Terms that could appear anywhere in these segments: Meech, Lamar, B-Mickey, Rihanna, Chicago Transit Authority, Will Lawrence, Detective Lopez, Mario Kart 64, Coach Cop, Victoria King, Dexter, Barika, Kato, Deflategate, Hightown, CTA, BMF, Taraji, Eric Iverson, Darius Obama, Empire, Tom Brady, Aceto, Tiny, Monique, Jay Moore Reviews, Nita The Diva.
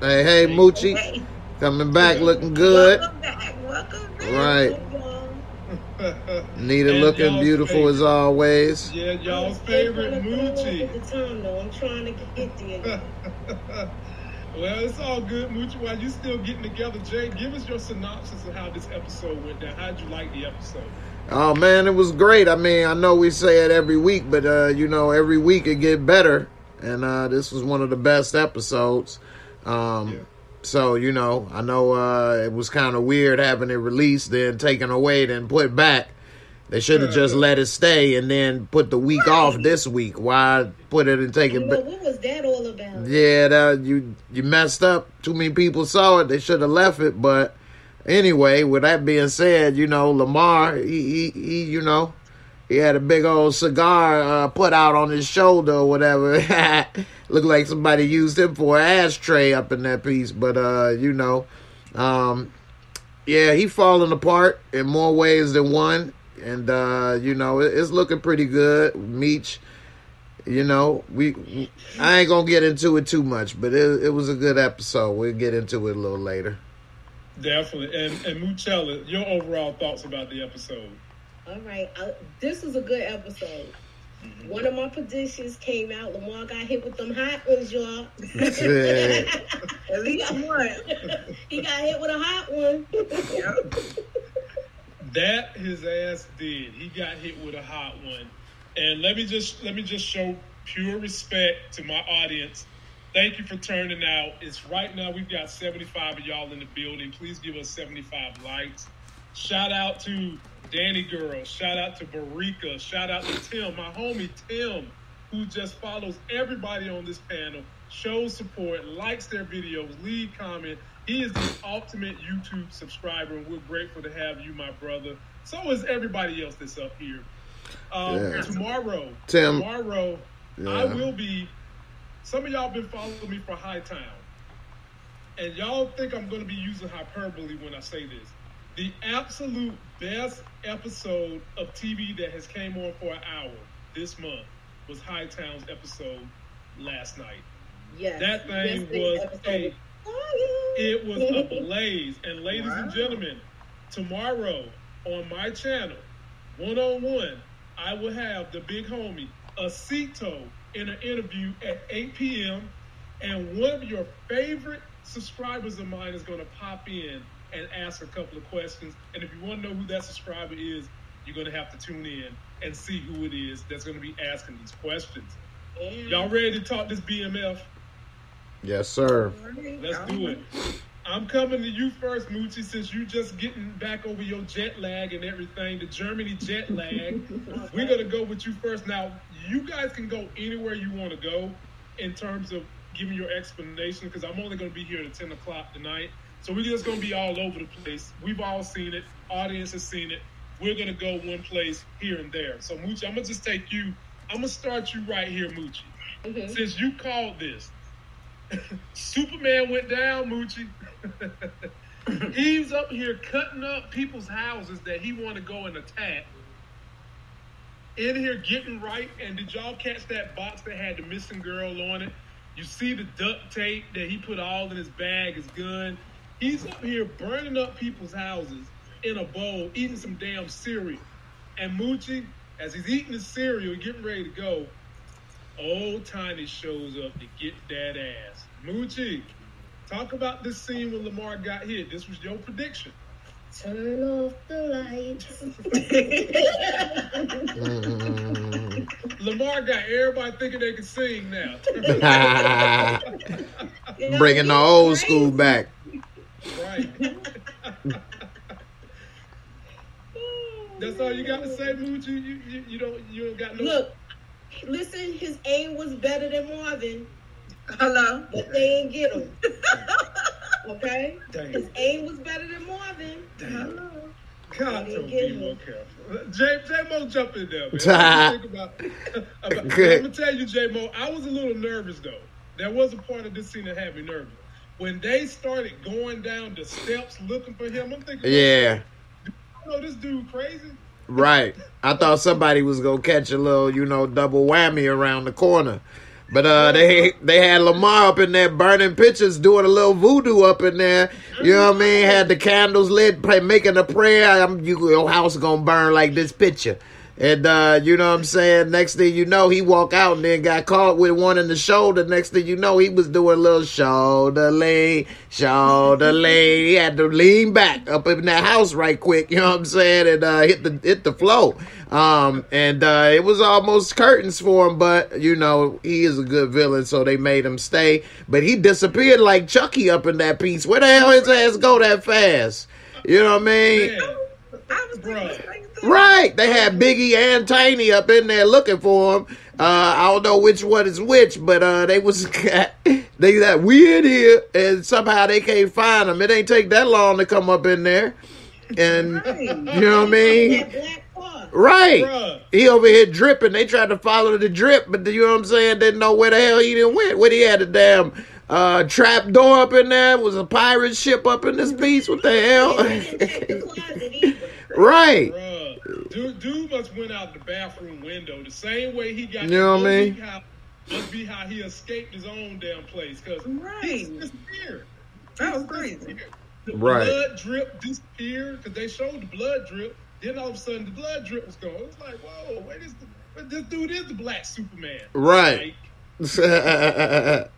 Hey, hey, Moochie. Hey. Coming back looking good. Welcome back. Welcome back. Right. Nita looking beautiful favorite, as always. Yeah, y'all's favorite Moochie. I'm trying to get there. Well, it's all good, Moochie. While you still getting together, Jay, give us your synopsis of how this episode went down. How'd you like the episode? Oh, man, it was great. I mean, I know we say it every week, but, you know, every week it get better. And this was one of the best episodes. Yeah. So, you know, I know it was kind of weird having it released, then taken away, then put back. They should have just let it stay and then put the week off this week. Why put it and take it back? What was that all about? Yeah, that, you messed up. Too many people saw it. They should have left it. But anyway, with that being said, you know, Lamar, he you know, he had a big old cigar put out on his shoulder or whatever. Looked like somebody used him for an ashtray up in that piece. But, you know, yeah, he falling apart in more ways than one. And, you know, it's looking pretty good. Meech, you know, I ain't going to get into it too much. But it was a good episode. We'll get into it a little later. Definitely. And Moochella, your overall thoughts about the episode? All right, this was a good episode. Mm-hmm. One of my predictions came out. Lamar got hit with them hot ones, y'all. At least one. He got hit with a hot one. That his ass did. He got hit with a hot one. And let me just show pure respect to my audience. Thank you for turning out. It's right now. We've got 75 of y'all in the building. Please give us 75 likes. Shout out to Danny Girl, shout out to Barika, shout out to Tim, my homie Tim, who just follows everybody on this panel, shows support, likes their videos, leave comment. He is the ultimate YouTube subscriber, and we're grateful to have you, my brother. So is everybody else that's up here. Yeah. Tomorrow, Tim. Tomorrow, yeah. I will be, some of y'all been following me for Hightown, and y'all think I'm going to be using hyperbole when I say this. The absolute best episode of TV that has came on for an hour this month was Hightown's episode last night. Yes. That thing was it was a blaze. And ladies and gentlemen, tomorrow on my channel, 101, I will have the big homie, Aceto, in an interview at 8 p.m. And one of your favorite subscribers of mine is going to pop in and ask a couple of questions. And if you want to know who that subscriber is, you're going to have to tune in and see who it is that's going to be asking these questions. Y'all ready to talk this BMF? Yes, sir. Let's do it. I'm coming to you first, Moochie, since you just getting back over your jet lag and everything, the Germany jet lag. We're going to go with you first. Now, you guys can go anywhere you want to go in terms of giving your explanation, because I'm only going to be here at 10 o'clock tonight. So we're just going to be all over the place. We've all seen it. Audience has seen it. We're going to go one place here and there. So, Moochie, I'm going to just take you. I'm going to start you right here, Moochie. Mm-hmm. Since you called this, Superman went down, Moochie. He's up here cutting up people's houses that he want to go and attack. In here getting right. And did y'all catch that box that had the missing girl on it? You see the duct tape that he put all in his bag, his gun. He's up here burning up people's houses in a bowl, eating some damn cereal. And Moochie, as he's eating the cereal, getting ready to go, old Tiny shows up to get that ass. Moochie, talk about this scene when Lamar got hit. This was your prediction. Turn off the lights. Lamar got everybody thinking they can sing now. Bringing the old school back. Right. That's all you got to say, Moochie? You don't got no... Look, listen, his aim was better than Marvin. Hello? But they ain't get him. Okay? Dang. His aim was better than Marvin. Dang. Hello? God, don't be more careful. J-Mo, jump in there, man. I'm going to tell you, J-Mo, I was a little nervous, though. There was a part of this scene that had me nervous. When they started going down the steps looking for him, I'm thinking, yeah, I know this dude crazy. Right. I thought somebody was going to catch a little, you know, double whammy around the corner. But they had Lamar up in there burning pictures, doing a little voodoo up in there. You know what I mean? Had the candles lit, making a prayer. Your house gonna burn like this picture. And you know what I'm saying? Next thing you know, he walked out and then got caught with one in the shoulder. Next thing you know, he was doing a little shoulder lean. He had to lean back up in that house right quick, you know what I'm saying? And hit the flow. And it was almost curtains for him, but you know, he is a good villain, so they made him stay. But he disappeared like Chucky up in that piece. Where the hell his ass go that fast? You know what I mean? Man. I was thinking right, they had Biggie and Tiny up in there looking for him. I don't know which one is which, but they weird here, and somehow they can't find him. It ain't take that long to come up in there, and right. You know what I mean? Right, bruh. He over here dripping. They tried to follow the drip, but you know what I'm saying? Didn't know where the hell he didn't went. What he had a damn trap door up in there. It was a pirate ship up in this piece. What the hell? Right. Bruh. Dude must went out the bathroom window the same way he got. You know what I mean? Must be how he escaped his own damn place, because he disappeared. That was crazy. The blood drip disappeared because they showed the blood drip. Then all of a sudden the blood drip was gone. It was like, whoa, wait, this dude is the Black Superman. Right. Like, Nita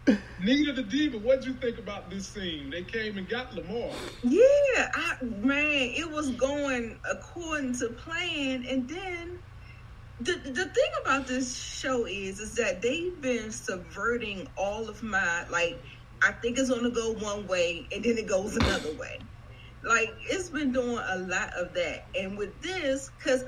the Diva, what'd you think about this scene? They came and got Lamar. Yeah, it was going according to plan. And then the thing about this show is that they've been subverting all of my, like, I think it's going to go one way and then it goes another way. Like, it's been doing a lot of that. And with this, because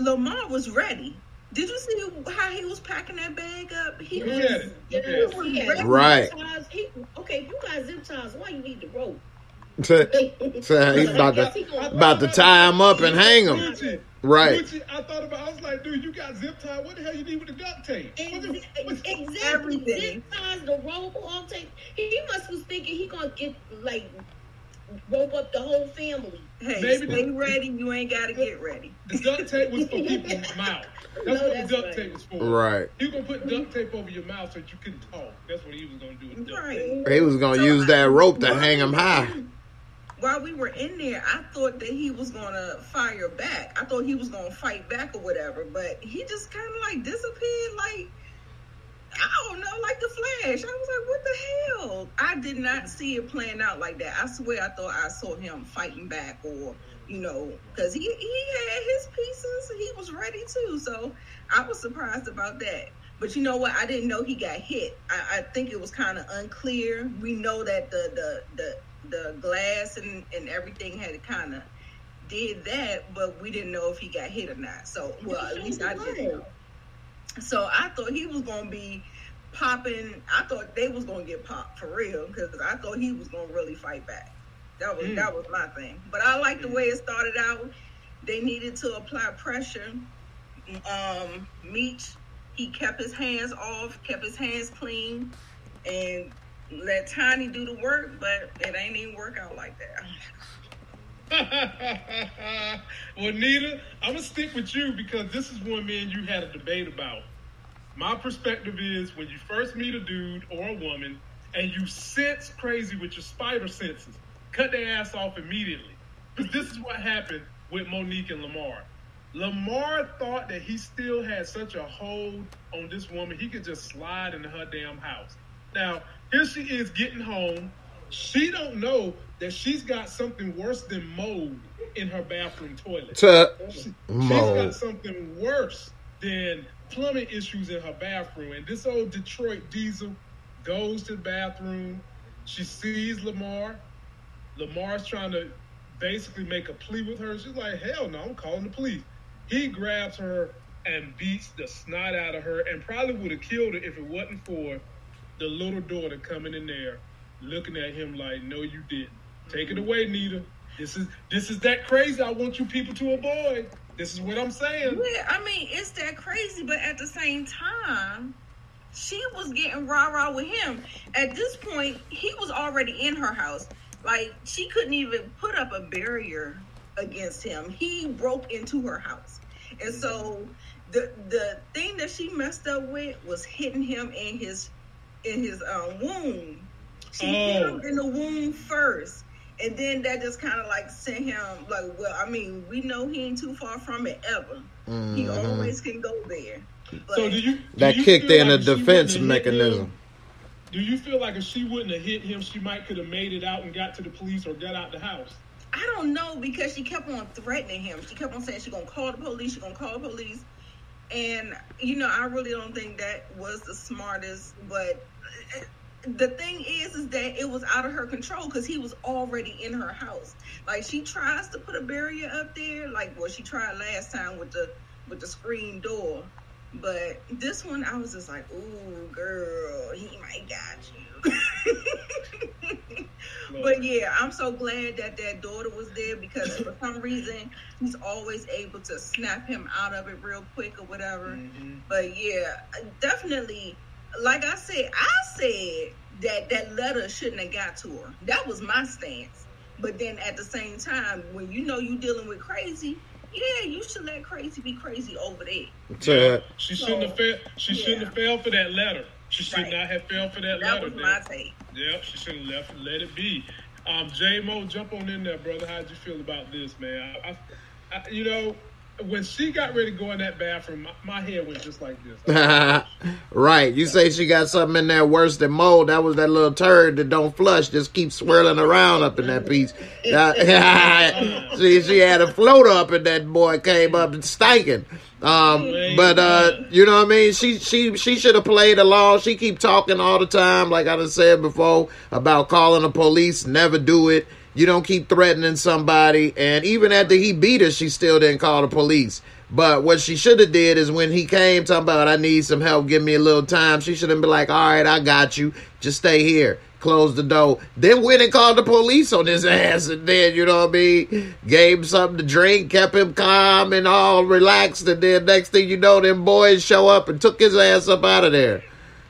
Lamar was ready. Did you see how he was packing that bag up? He was ready. Right. You got zip ties. Why you need the rope? He's about to tie him up and hang him. Right. I was like, dude, you got zip tie. What the hell you need with the duct tape? Exactly. Zip ties, the rope, all tape. He must was thinking he gonna get rope up the whole family. Hey, stay ready. You ain't gotta get ready. The duct tape was for people's mouth. That's what the duct tape was for. Right. You gonna put duct tape over your mouth so that you couldn't talk. That's what he was gonna do with duct tape. He was gonna use that rope to hang him high. While we were in there, I thought that he was gonna fire back. I thought he was gonna fight back or whatever, but he just kind of like disappeared, like, I don't know, like the Flash. I was like, what the hell? I did not see it playing out like that. I swear I thought I saw him fighting back, or, you know, because he had his pieces. He was ready too, so I was surprised about that. But you know what? I didn't know he got hit. I think it was kind of unclear. We know that the glass and everything had kind of did that, but we didn't know if he got hit or not. So, well, at least I didn't know. So I thought he was going to be popping. I thought they was going to get popped for real, because I thought he was going to really fight back. That was my thing. But I like the way it started out. They needed to apply pressure. Meech, he kept his hands off, kept his hands clean, and let Tiny do the work, but it ain't even work out like that. Well, Nita, I'm going to stick with you, because this is one me and you had a debate about. My perspective is, when you first meet a dude or a woman and you sense crazy with your spider senses, cut their ass off immediately. Because this is what happened with Monique and Lamar. Lamar thought that he still had such a hold on this woman, he could just slide into her damn house. Now, here she is getting home. She don't know that she's got something worse than mold in her bathroom toilet. She's got something worse than plumbing issues in her bathroom. And this old Detroit diesel goes to the bathroom. She sees Lamar. Lamar's trying to basically make a plea with her. She's like, hell no, I'm calling the police. He grabs her and beats the snot out of her, and probably would have killed her if it wasn't for the little daughter coming in there, looking at him like, no, you didn't. Take it away, Nita. This is that crazy I want you people to avoid. This is what I'm saying. Yeah, I mean, it's that crazy, but at the same time, she was getting rah-rah with him. At this point, he was already in her house. Like, she couldn't even put up a barrier against him. He broke into her house. And so The thing that she messed up with was hitting him in his womb. She hit him in the womb first. And then that just kind of like sent him like, well, I mean, we know he ain't too far from it ever. Mm-hmm. He always can go there. But so do you kicked in like a defense mechanism. Do you feel like if she wouldn't have hit him, she might could have made it out and got to the police or got out the house? I don't know, because she kept on threatening him. She kept on saying she's going to call the police. She's going to call the police. And, you know, I really don't think that was the smartest. But the thing is that it was out of her control because he was already in her house. Like, she tries to put a barrier up there. Like, well, she tried last time with the screen door. But this one, I was just like, ooh, girl, he might got you. But, yeah, I'm so glad that that daughter was there, because for some reason, he's always able to snap him out of it real quick or whatever. Mm-hmm. But, yeah, definitely, like I said that letter shouldn't have got to her. That was my stance. But then at the same time, when you know you're dealing with crazy, yeah, you should let crazy be crazy over there. Yeah. She shouldn't have failed for that letter. She should not have failed for that letter. That was my take. Yep, she should have left and let it be. J-Mo, jump on in there, brother. How'd you feel about this, man? I you know, when she got ready to go in that bathroom, my head went just like this. Right. You say she got something in there worse than mold. That was that little turd that don't flush, just keeps swirling around up in that piece. She had a floater up and that boy came up and stankin'. But you know what I mean? She should have played along. She keep talking all the time, like I done said before, about calling the police, never do it. You don't keep threatening somebody. And even after he beat her, she still didn't call the police. But what she should have did is when he came talking about, I need some help, give me a little time, she should have been like, all right, I got you. Just stay here. Close the door. Then went and called the police on his ass. And then, you know what I mean, gave him something to drink, kept him calm and all relaxed. And then next thing you know, them boys show up and took his ass up out of there.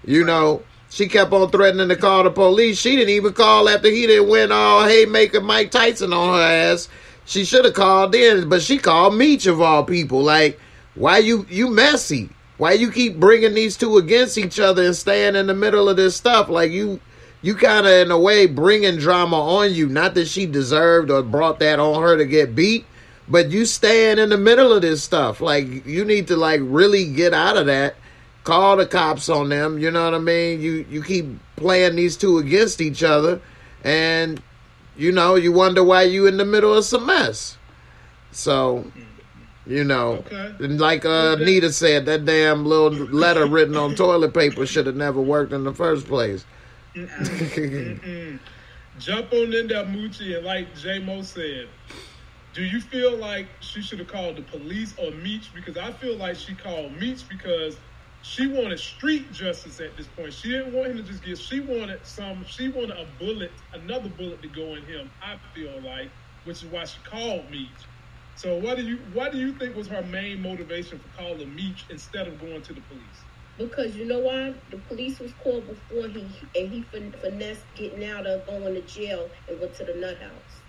You know. She kept on threatening to call the police. She didn't even call after he didn't win all haymaker Mike Tyson on her ass. She should have called then, but she called Meech of all people. Like, why you messy? Why you keep bringing these two against each other and staying in the middle of this stuff? Like, you kind of, in a way, bringing drama on you. Not that she deserved or brought that on her to get beat, but you staying in the middle of this stuff. Like, you need to, like, really get out of that. Call the cops on them, you know what I mean? You keep playing these two against each other, and, you know, you wonder why you in the middle of some mess. So, you know, and like Nita said, that damn little letter written on toilet paper should have never worked in the first place. Jump on in there, Moochie, and like J-Mo said, do you feel like she should have called the police or Meech? Because I feel like she called Meech because she wanted street justice at this point. She didn't want him to just get, she wanted a bullet, another bullet to go in him, I feel like, which is why she called Meech. So what do you think was her main motivation for calling Meech instead of going to the police? Because you know why? The police was called before he finessed getting out of going to jail and went to the nut house.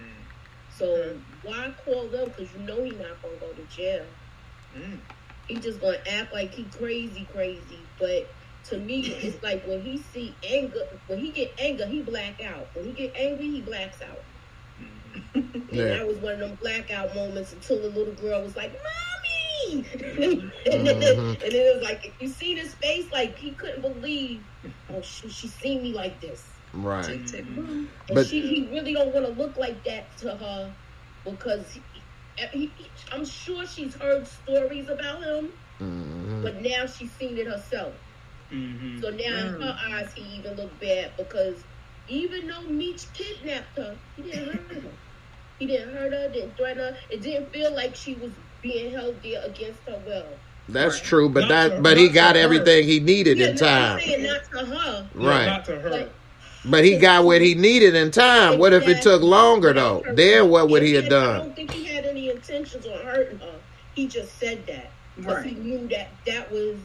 Mm. So why call them? Because you know he's not going to go to jail. Mm. He just gonna act like he crazy. But to me, it's like when he see anger, when he get anger, he black out. When he get angry, he blacks out. And that was one of them blackout moments until the little girl was like, "Mommy!" And then it was like, if you see his face, like he couldn't believe, oh, she seen me like this. Right. And but he really don't want to look like that to her because I'm sure she's heard stories about him, but now she's seen it herself. Mm-hmm. So now in her eyes, he even looked bad because even though Meech kidnapped her, he didn't hurt her. He didn't hurt her, didn't threaten her. It didn't feel like she was being held there against her will. That's true, but he got everything he needed in time. Not to her. Right. Not to her. But he got what he needed in time. What if it took longer, though? Then what would he have done? I don't think he had any intentions on hurting her. He just said that. Because he knew that was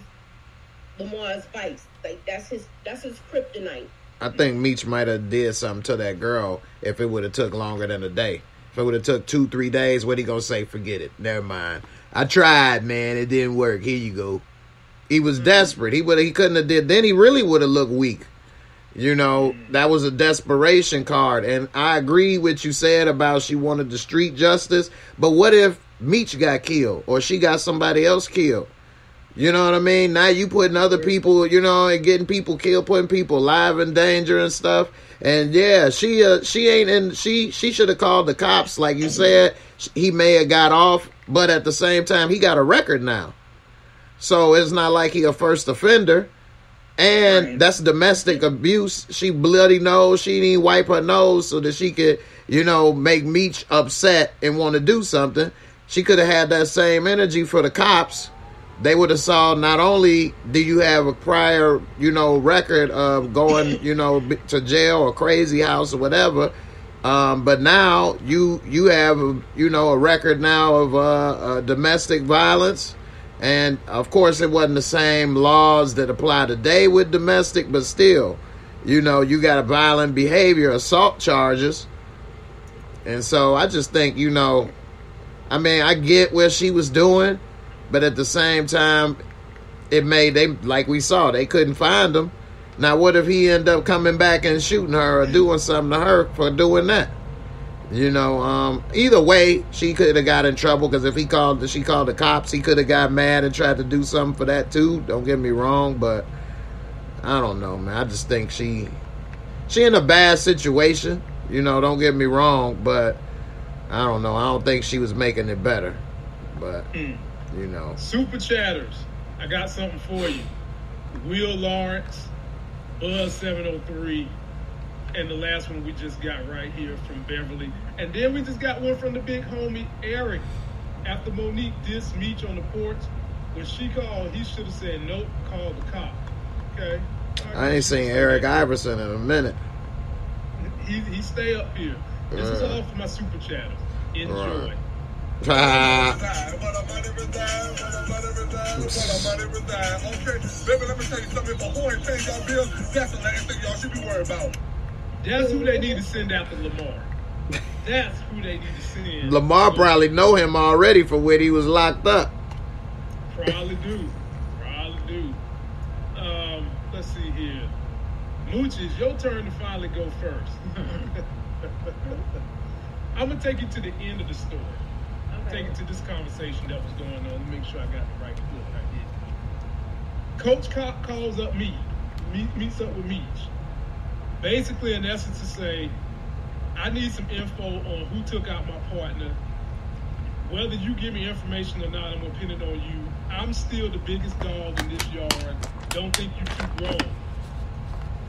Lamar's vice. Like, that's his kryptonite. I think Meech might have did something to that girl if it would have took longer than a day. If it would have took 2-3 days, what he going to say? Forget it. Never mind. I tried, man. It didn't work. Here you go. He was desperate. He couldn't have did. Then he really would have looked weak. You know, that was a desperation card. And I agree with you said about she wanted the street justice. But what if Meech got killed or she got somebody else killed? You know what I mean? Now you putting other people, you know, and getting people killed, putting people alive in danger and stuff. And yeah, she ain't, and she should have called the cops. Like you said, he may have got off, but at the same time, he got a record now. So it's not like he a first offender. And that's domestic abuse. She bloody knows. She didn't wipe her nose so that she could, you know, make Meech upset and want to do something. She could have had that same energy for the cops. They would have saw not only do you have a prior, you know, record of going, you know, to jail or crazy house or whatever, but now you have, you know, a record now of domestic violence. And of course, it wasn't the same laws that apply today with domestic, but still, you know, you got a violent behavior, assault charges. And so I just think, you know, I mean, I get what she was doing, but at the same time, it made them, like we saw, they couldn't find him. Now, what if he ended up coming back and shooting her or doing something to her for doing that? You know, either way, she could have got in trouble, because if she called the cops, he could have got mad and tried to do something for that too. Don't get me wrong, but I don't know, man. I just think she in a bad situation. You know, don't get me wrong, but I don't know. I don't think she was making it better, but you know. Super chatters, I got something for you. Will Lawrence, Buzz 703. And the last one we just got right here from Beverly. And then we just got one from the big homie, Eric. After Monique dissed Meech on the porch, when she called, he should have said, nope, call the cop. Okay? Right, I ain't seen Eric Iverson in a minute. He stay up here. This is all for my super chatter. Enjoy. Okay, baby, let me tell you something. If a whore pays y'all bills, that's the last thing y'all should be worried about. That's who they need to send after Lamar. That's who they need to send. Lamar probably know him already for when he was locked up. Probably do. Let's see here. Mooch, it's your turn to finally go first. I'm going to take you to the end of the story. I'm going to take you to this conversation that was going on. Let me make sure I got the right clip. I did. Coach Cop calls up meets up with Meech. Basically, in essence, to say, I need some info on who took out my partner. Whether you give me information or not, I'm going to pin it on you. I'm still the biggest dog in this yard. Don't think you too grown.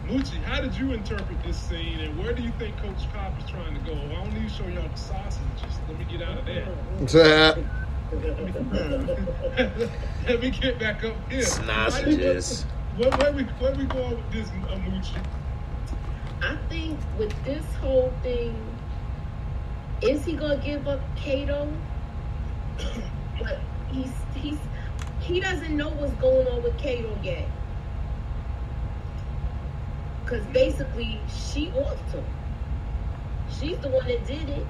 Moochie, how did you interpret this scene, and where do you think Coach Cop is trying to go? I don't need to show y'all the sausage. Just let me get out of that. Let me get back up here. Sausages. Where we going with this, Moochie? I think with this whole thing, is he gonna give up Kato? But he doesn't know what's going on with Kato yet, cause basically she offed him. She's the one that did it.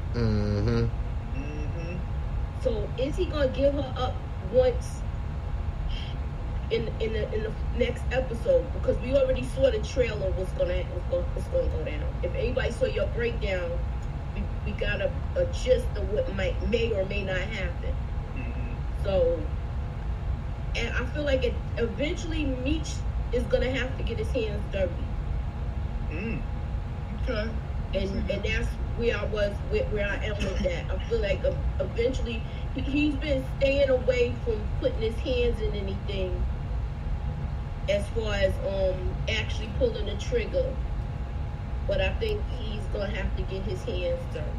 So is he gonna give her up once in the next episode, because we already saw the trailer of what's gonna go down. If anybody saw your breakdown, we got a gist of what may or may not happen. So, and I feel like eventually Meech is gonna have to get his hands dirty. Okay. And that's where I was, where I am with that. I feel like eventually he's been staying away from putting his hands in anything, as far as actually pulling the trigger, but I think he's gonna have to get his hands dirty.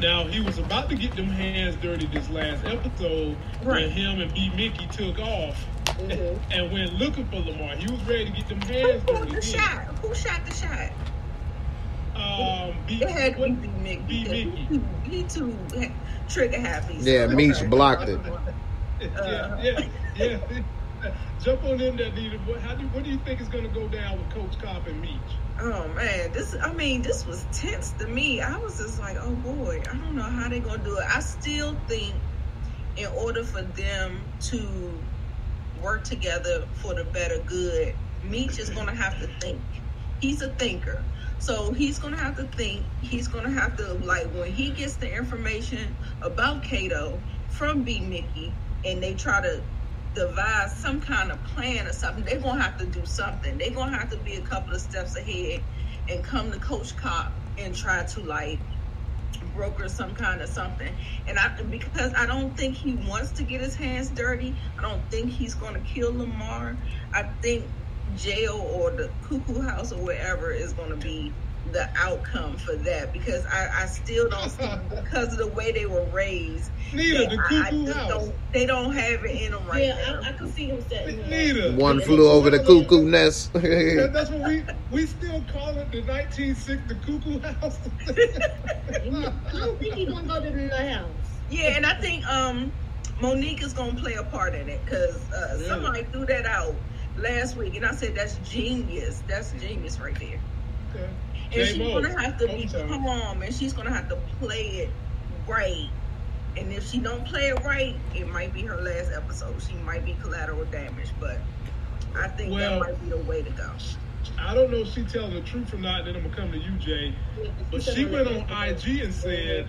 Now, he was about to get them hands dirty this last episode, when him and B-Mickey took off and went looking for Lamar. He was ready to get them hands dirty. Who shot the shot? It had to be B-Mickey. He too trigger happy. So. Yeah, Meech blocked it. Yeah. Jump on in there, Nita. What do you think is going to go down with Coach Cop and Meech? Oh, man. This was tense to me. I was just like, oh, boy. I don't know how they're going to do it. I still think in order for them to work together for the better good, Meech is going to have to think. He's a thinker. So he's going to have to think. He's going to have to, like, when he gets the information about Kato from B-Mickey and they try to devise some kind of plan or something, they're going to have to do something. They're going to have to be a couple of steps ahead and come to Coach Cop and try to, like, broker some kind of something. And because I don't think he wants to get his hands dirty. I don't think he's going to kill Lamar. I think jail or the cuckoo house or wherever is going to be the outcome for that, because I still don't see, because of the way they were raised, they don't have it in them right now. I can see him saying one flew over the cuckoo nest. That's what we still call it, the 1960 cuckoo house. I don't think he's going to go to the house. Yeah, and I think Monique is going to play a part in it, because somebody threw that out last week, and I said that's genius. That's genius right there. Okay. And she's going to have to be calm, and she's going to have to play it right. And if she don't play it right, it might be her last episode. She might be collateral damage, but I think that might be the way to go. I don't know if she tells the truth or not, then I'm going to come to you, Jay. But she went on IG and said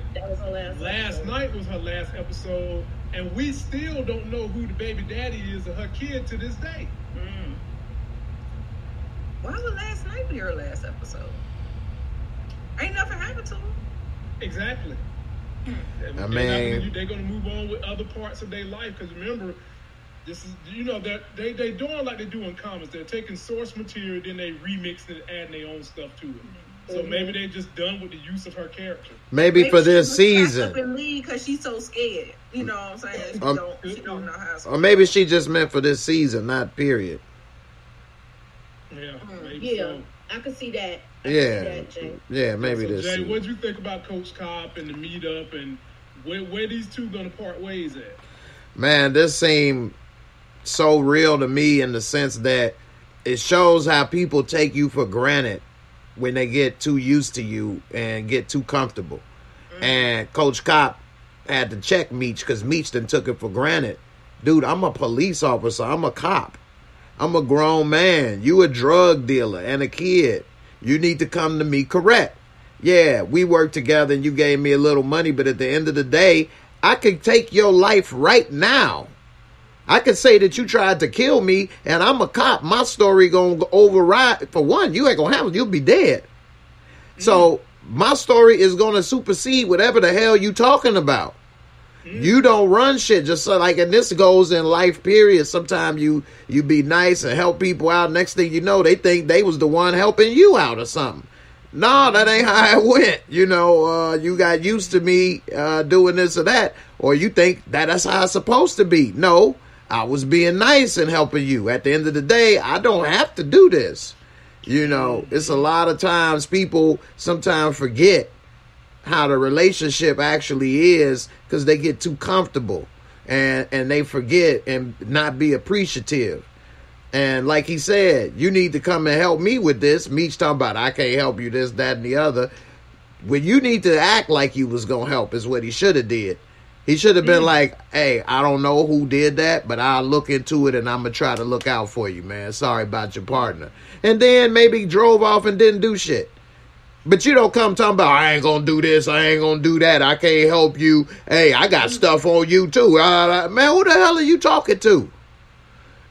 last night was her last episode, and we still don't know who the baby daddy is of her kid to this day. Mm. Why would last night be her last episode? Ain't nothing happened to them. Exactly. I mean, they're going to move on with other parts of their life, because remember, this is, you know, they're doing like they do in comics. They're taking source material, then they remix it, adding their own stuff to it. Mm-hmm. So maybe they're just done with the use of her character. Maybe for this season. Because she's so scared. You know what I'm saying? She don't know how. Or maybe she just meant for this season, not period. Yeah, maybe so. I could see that. Maybe so, this. Jay, what do you think about Coach Cop and the meetup, and where these two gonna part ways at? Man, this seemed so real to me in the sense that it shows how people take you for granted when they get too used to you and get too comfortable. Mm-hmm. And Coach Cop had to check Meech, because Meech done took it for granted. Dude, I'm a police officer. I'm a cop. I'm a grown man. You a drug dealer and a kid. You need to come to me correct. Yeah, we worked together and you gave me a little money, but at the end of the day, I can take your life right now. I can say that you tried to kill me and I'm a cop. My story going to override. For one, you ain't going to have it. You'll be dead. Mm-hmm. So my story is going to supersede whatever the hell you talking about. You don't run shit just so, like, and this goes in life period. Sometimes you be nice and help people out. Next thing you know, they think they was the one helping you out or something. No, that ain't how it went. You know, you got used to me doing this or that, or you think that's how it's supposed to be. No, I was being nice and helping you. At the end of the day, I don't have to do this. You know, it's a lot of times people sometimes forget how the relationship actually is, because they get too comfortable and they forget and not be appreciative. And like he said, you need to come and help me with this. Meech talking about, I can't help you, this, that, and the other. When you need to act like you was going to help is what he should have did. He should have been like, hey, I don't know who did that, but I'll look into it and I'm going to try to look out for you, man. Sorry about your partner. And then maybe drove off and didn't do shit. But you don't come talking about, I ain't going to do this, I ain't going to do that, I can't help you. Hey, I got stuff on you, too. Man, who the hell are you talking to?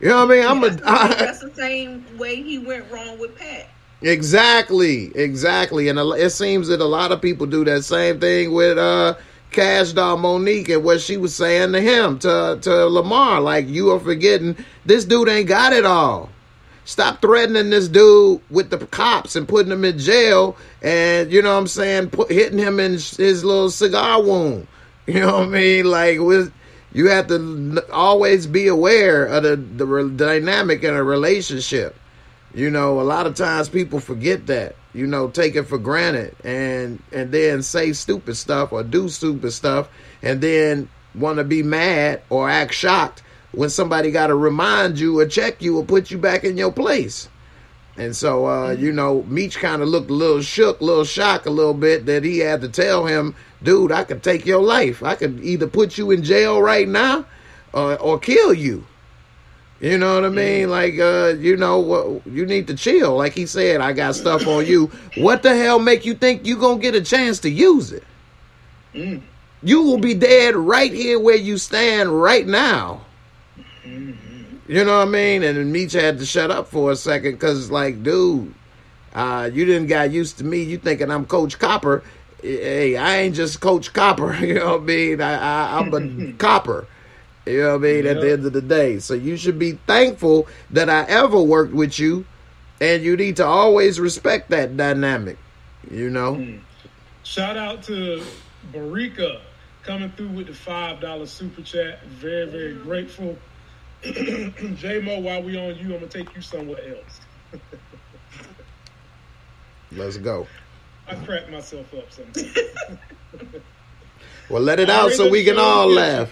You know what I mean? That's the same way he went wrong with Pat. Exactly. And it seems that a lot of people do that same thing with Cash Doll Monique and what she was saying to him, to Lamar. Like, you are forgetting, this dude ain't got it all. Stop threatening this dude with the cops and putting him in jail and, you know what I'm saying, hitting him in his little cigar wound. You know what I mean? Like, you have to always be aware of the dynamic in a relationship. You know, a lot of times people forget that, you know, take it for granted and then say stupid stuff or do stupid stuff and then want to be mad or act shocked when somebody got to remind you or check you or put you back in your place. And so, you know, Meech kind of looked a little shook, a little shocked a little bit that he had to tell him, dude, I could take your life. I could either put you in jail right now or kill you. You know what I mean? Like, you know, you need to chill. Like he said, I got stuff on you. What the hell make you think you gonna get a chance to use it? Mm. You will be dead right here where you stand right now. You know what I mean? And Meech had to shut up for a second because, like, dude, you didn't got used to me. You thinking I'm Coach Copper. Hey, I ain't just Coach Copper. You know what I mean? I'm a copper. You know what I mean? Yep. At the end of the day. So you should be thankful that I ever worked with you, and you need to always respect that dynamic, you know? Mm. Shout out to Barika coming through with the $5 super chat. Very, very grateful. J-Mo, while we on you, I'm going to take you somewhere else. Let's go. I crack myself up sometimes. Well, let it out so we can all laugh.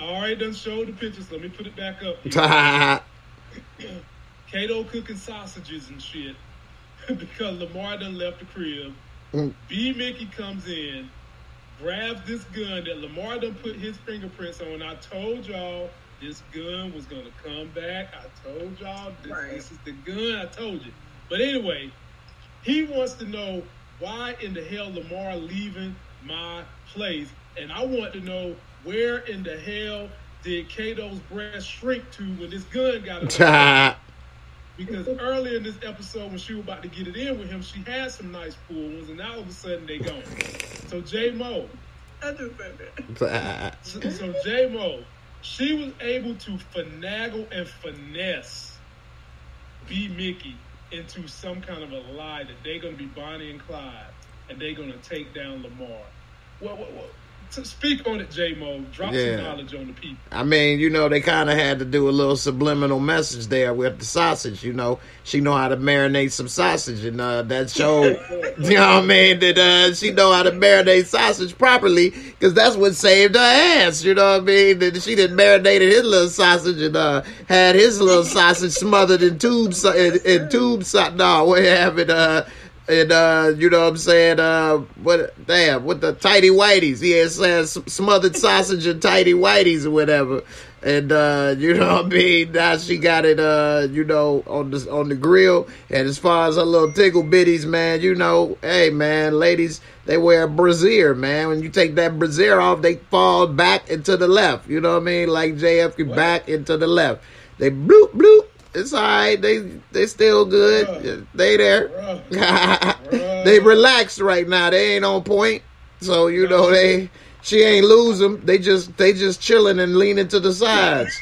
I already done showed the pictures. Let me put it back up. Kato cooking sausages and shit because Lamar done left the crib. Mm. B-Mickey comes in, grabs this gun that Lamar done put his fingerprints on. I told y'all this gun was going to come back. I told y'all this is the gun. I told you. But anyway, he wants to know why in the hell Lamar leaving my place. And I want to know, where in the hell did Kato's breast shrink to when this gun got out? Because earlier in this episode, when she was about to get it in with him, she had some nice cool ones, and now all of a sudden they gone. So J-Mo, she was able to finagle and finesse B-Mickey into some kind of a lie that they're going to be Bonnie and Clyde, and they're going to take down Lamar. What? To speak on it, J-Mo. Drop some knowledge on the people. I mean, you know, they kind of had to do a little subliminal message there with the sausage, you know. She know how to marinate some sausage, and that showed, you know what I mean, that she know how to marinate sausage properly, because that's what saved her ass, you know what I mean, that she done marinated his little sausage and had his little sausage smothered in tubes, and, you know what I'm saying, with the tighty whities. He had smothered sausage and tighty whities or whatever. And, you know what I mean, now she got it, you know, on the grill. And as far as her little tickle bitties, man, you know, hey, man, ladies, they wear a brassiere, man. When you take that brassiere off, they fall back into the left. You know what I mean? Like JF can back into the left. They bloop, bloop. It's all right. They still good. Bruh. They there. Bruh. They relaxed right now. They ain't on point. So you know she ain't lose them. They just chilling and leaning to the sides.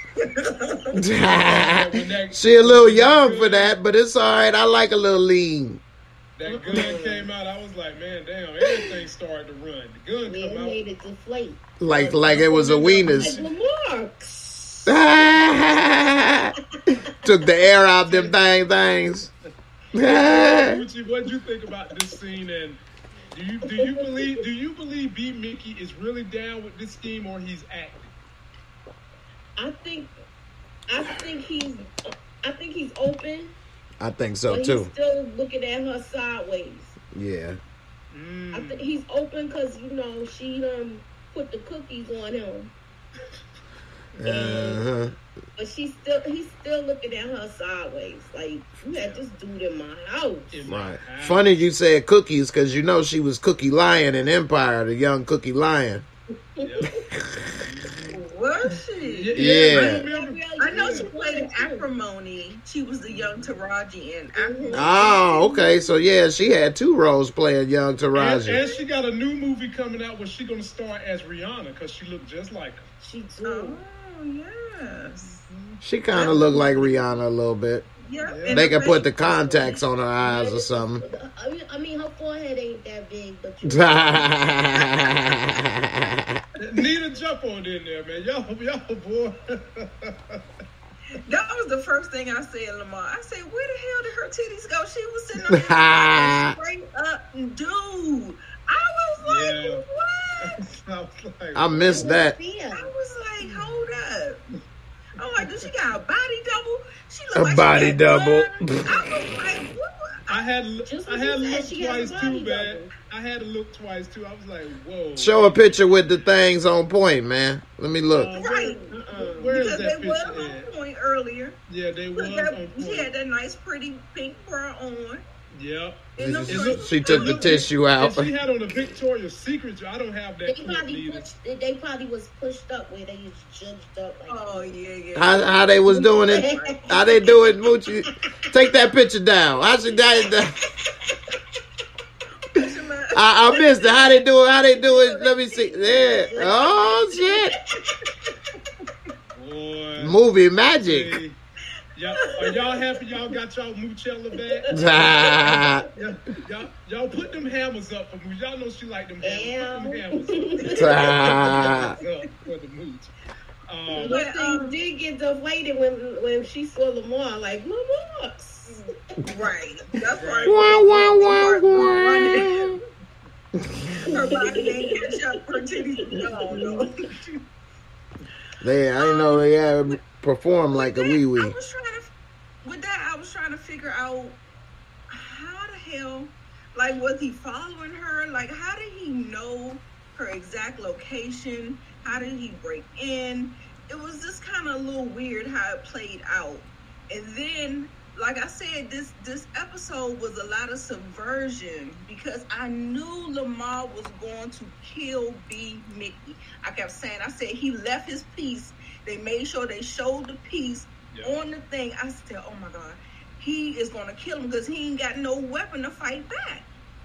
She a little young for that, but it's all right. I like a little lean. That gun came out. I was like, man, damn, everything started to run. The gun came out. Made it deflate. Like it was a weenus. Took the air out of them things. What do you think about this scene? And do you believe B-Mickey is really down with this scheme, or he's acting? I think he's open. I think so too. He's still looking at her sideways. Yeah. Mm. I think he's open because you know she put the cookies on him. Uh-huh. But he's still looking at her sideways. Like, you had this dude in my house. Funny you said cookies, because you know she was Cookie Lion in Empire, the young Cookie Lion. Was she? Yeah. I know she played in Acrimony. She was the young Taraji in Acrimony. Oh, okay. So, yeah, she had two roles playing young Taraji. And she got a new movie coming out where she's going to star as Rihanna, because she looked just like her. She do. Oh, yes. She kind of looked like Rihanna a little bit. Yeah. They could put the contacts on her eyes or something. I mean, her forehead ain't that big, but need a jump on in there, man. Y'all boy. That was the first thing I said, Lamar. I said, where the hell did her titties go? She was sitting on the floor straight up, dude. I was like, what? I missed that. I was like, hold up. I'm like, does she got a body double? She looked like a body double. I was like, I had looked twice too, man. I had to look twice too. I was like, whoa. Show a picture with the things on point, man. Let me look. Right. Where is that picture? Because they were on point earlier. Yeah, they were on point. She had that nice, pretty pink bra on. Yep. She took the tissue out. And she had on a Victoria's Secret. I don't have that. They probably was pushed up where they was judged up. Like, oh yeah, yeah. How they was doing it? How they do it, Moochie? Take that picture down. I should I missed it. How they do it? How they do it? Let me see. There. Yeah. Oh shit. Boy, movie magic. Hey. Are y'all happy y'all got y'all Moochella back? Y'all put them hammers up for Mooch. Y'all know she like them hammers. Put them hammers up for the Mooch. One thing did get deflated when she saw Lamar, like, Lamar. Right. That's right. Her body ain't catch up. Her titties. No. I didn't know they had perform like a wee-wee. I was trying to figure out how the hell, like, was he following her? Like, how did he know her exact location? How did he break in? It was just kind of a little weird how it played out. And then, like I said, this episode was a lot of subversion because I knew Lamar was going to kill B-Mickey. I kept saying, I said he left his piece. They made sure they showed the piece on the thing. I said, oh my God, he is going to kill him because he ain't got no weapon to fight back.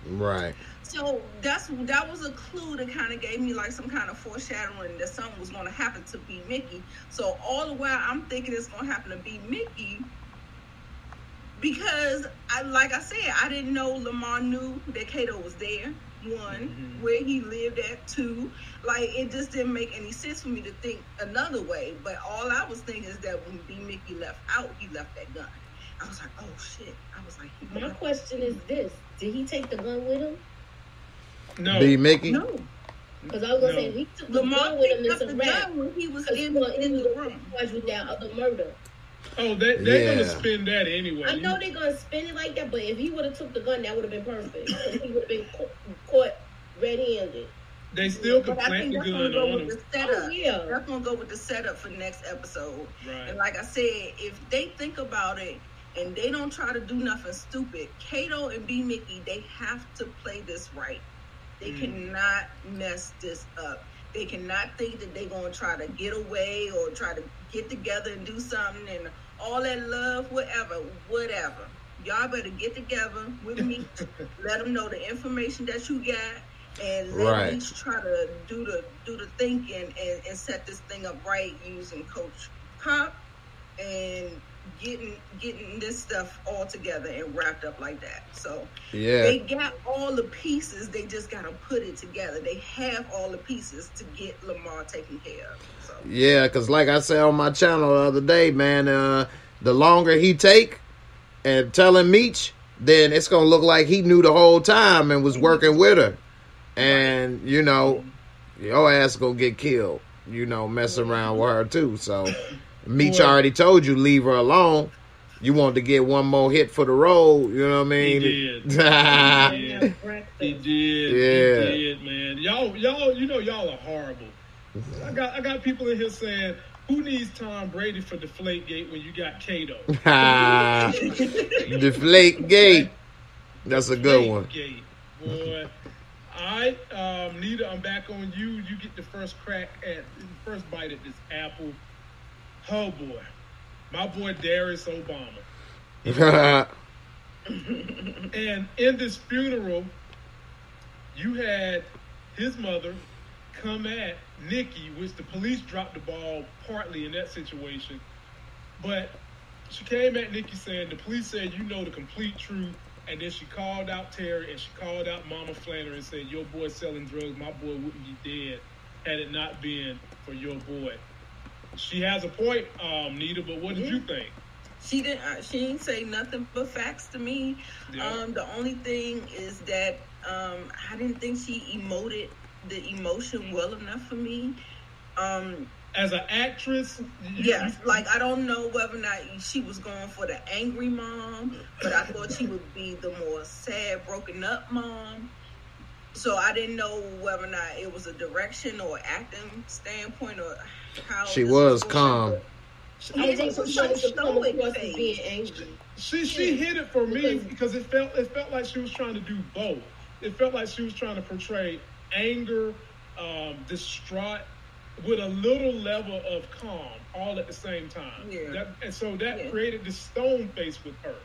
Right. So that was a clue that kind of gave me like some kind of foreshadowing that something was going to happen to B-Mickey. So all the while I'm thinking it's going to happen to B-Mickey. Because, like I said, I didn't know Lamar knew that Kato was there, one, where he lived at, two. Like, it just didn't make any sense for me to think another way. But all I was thinking is that when B-Mickey left out, he left that gun. I was like, oh, shit. I was like, my question is this. Did he take the gun with him? No. B-Mickey? No. Because I was going to say, he took the gun with him as a rat. He was in the room. With that other murder. Oh, they're going to spin that anyway. I know they're going to spin it like that, but if he would have took the gun, that would have been perfect. He would have been caught red-handed. They still could plant the gun on him. That's going to go with the setup for next episode. Right. And like I said, if they think about it and they don't try to do nothing stupid, Kato and B-Mickey, they have to play this right. They cannot mess this up. They cannot think that they're going to try to get away or try to get together and do something and all that love, whatever. Y'all better get together with me. Let them know the information that you got and let me try to do the thinking and set this thing up right using Coach Cop and getting this stuff all together and wrapped up like that. So they got all the pieces. They just got to put it together. They have all the pieces to get Lamar taken care of. So. Yeah, because like I said on my channel the other day, man, the longer he take and telling Meech, then it's going to look like he knew the whole time and was working with her. And, you know, your ass going to get killed, you know, messing around with her too. So... Meech already told you, leave her alone. You wanted to get one more hit for the road. You know what I mean? He did. He did, man. Y'all, you know y'all are horrible. I got people in here saying, who needs Tom Brady for Deflategate when you got Kato? Deflategate. That's a good one. Boy. All right, Nita, I'm back on you. You get the first bite at this apple. Oh boy, my boy Darius Obama. And in this funeral, you had his mother come at Nikki, which the police dropped the ball partly in that situation. But she came at Nikki saying, the police said, you know the complete truth. And then she called out Terry and she called out Mama Flannery and said, your boy selling drugs, my boy wouldn't be dead had it not been for your boy. She has a point, Nita, but what did you think? She didn't say nothing but facts to me. Yeah. The only thing is that I didn't think she emoted the emotion well enough for me. as an actress? Yes, like I don't know whether or not she was going for the angry mom, but I thought she would be the more sad, broken up mom. So I didn't know whether or not it was a direction or acting standpoint or how she was calm. She hit it for me because it felt like she was trying to do both. It felt like she was trying to portray anger, distraught, with a little level of calm all at the same time. Yeah. And so that created this stone face with her.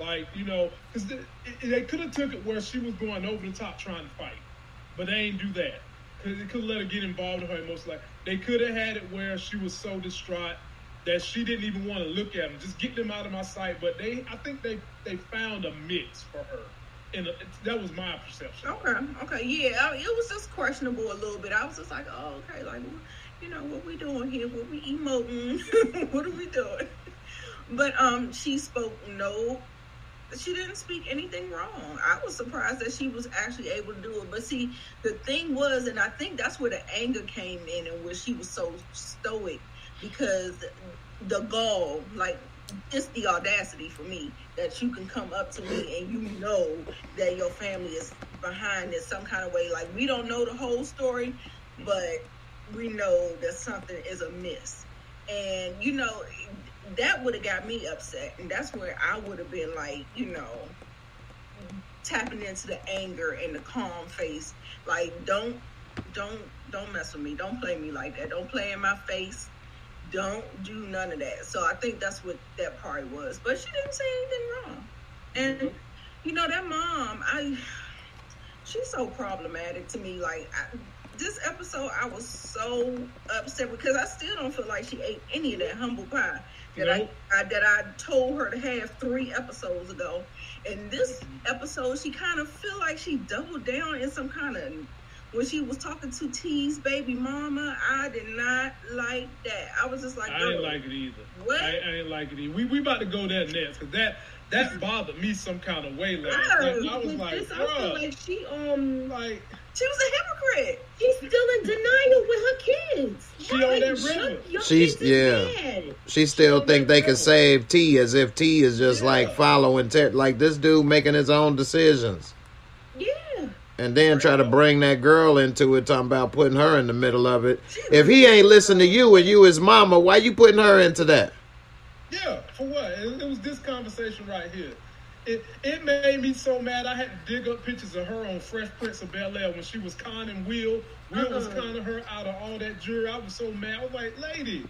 Like, you know, because they could have took it where she was going over the top trying to fight, but they ain't do that. Because they could have let her get involved in her emotions. Like, they could have had it where she was so distraught that she didn't even want to look at them. Just get them out of my sight. But I think they found a mix for her. And that was my perception. Okay, yeah. I mean, it was just questionable a little bit. I was just like, oh, okay, like, you know, what we doing here? What we emoting? What are we doing? But she didn't speak anything wrong. I was surprised that she was actually able to do it. But see, the thing was, and I think that's where the anger came in and where she was so stoic, because the gall, like, it's the audacity for me that you can come up to me and you know that your family is behind in some kind of way. Like, we don't know the whole story, but we know that something is amiss. And, you know, that would have got me upset. And that's where I would have been like, you know, tapping into the anger and the calm face. Like, don't mess with me. Don't play me like that. Don't play in my face. Don't do none of that. So I think that's what that part was. But she didn't say anything wrong. And, you know, that mom, she's so problematic to me. Like, this episode, I was so upset because I still don't feel like she ate any of that humble pie that I told her to have 3 episodes ago. And this episode, she kind of feel like she doubled down in some kind of... When she was talking to T's baby mama, I did not like that. I was just like, I didn't like it either. What? I ain't like it either. We about to go there next because that bothered me some kind of way. Like, I was like, this, I feel like she was a hypocrite. She's still in denial with her kids. She on that river. She still think they can save T as if T is just like following like this dude making his own decisions. And then try to bring that girl into it, talking about putting her in the middle of it. If he ain't listen to you and you his mama, why you putting her into that? Yeah, for what? It was this conversation right here. It made me so mad I had to dig up pictures of her on Fresh Prince of Bel-Air when she was conning Will. Will was conning her out of all that jury. I was so mad. I was like, lady,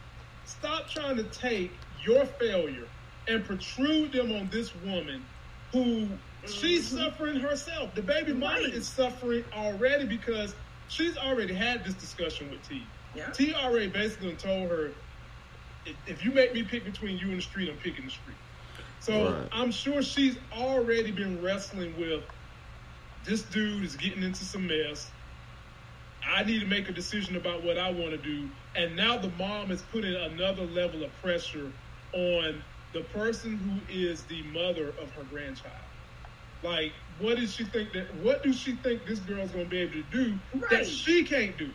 stop trying to take your failure and protrude them on this woman who... She's suffering herself. The baby mama is suffering already because she's already had this discussion with T. Yeah. T already basically told her, if you make me pick between you and the street, I'm picking the street. So I'm sure she's already been wrestling with, this dude is getting into some mess. I need to make a decision about what I want to do. And now the mom is putting another level of pressure on the person who is the mother of her grandchild. Like, what does she think this girl's going to be able to do that she can't do?